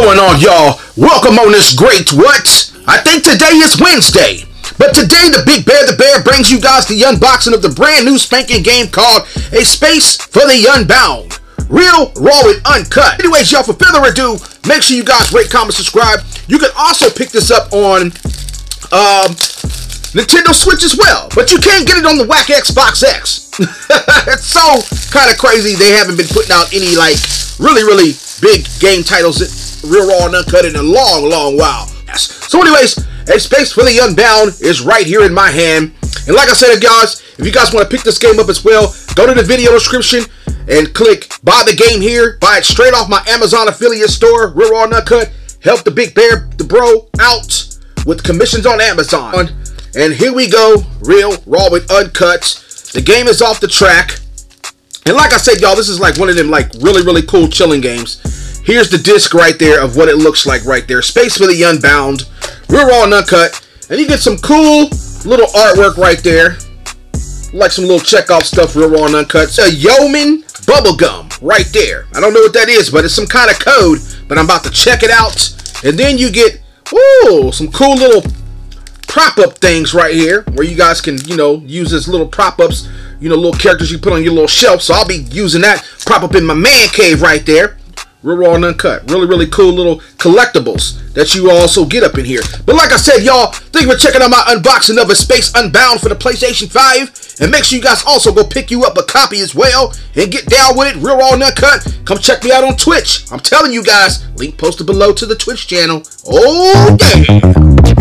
going on, y'all? Welcome on this great what? I think today is Wednesday. But today, the Big Bear brings you guys the unboxing of the brand new spanking game called A Space for the Unbound. Real, raw, and uncut. Anyways, y'all, for further ado, make sure you guys rate, comment, subscribe. You can also pick this up on Nintendo Switch as well, but you can't get it on the whack Xbox X. It's so kind of crazy they haven't been putting out any like really big game titles real raw and uncut in a long while. So anyways, A Space for the Unbound is right here in my hand, and like I said, guys, if you guys want to pick this game up as well, go to the video description and click buy the game here. Buy it straight off my Amazon affiliate store, real raw and uncut. Help the Big Bear, the bro, out with commissions on Amazon. And here we go, real, raw, with uncut. The game is off the track. And like I said, y'all, this is like one of them like really cool chilling games. Here's the disc right there of what it looks like right there. Space for the Unbound, real, raw, and uncut. And you get some cool little artwork right there. Like some little Chekhov stuff, real, raw, and uncut. It's a Yeoman Bubblegum right there. I don't know what that is, but it's some kind of code. But I'm about to check it out. And then you get, whoa, some cool little prop-up things right here where you guys can, you know, use as little prop-ups, you know, little characters you put on your little shelf. So I'll be using that prop-up in my man cave right there. Real raw and uncut. Really cool little collectibles that you also get up in here. But like I said, y'all, thank you for checking out my unboxing of A Space Unbound for the PlayStation 5. And make sure you guys also go pick you up a copy as well and get down with it. Real raw and uncut. Come check me out on Twitch. I'm telling you guys, link posted below to the Twitch channel. Oh, yeah.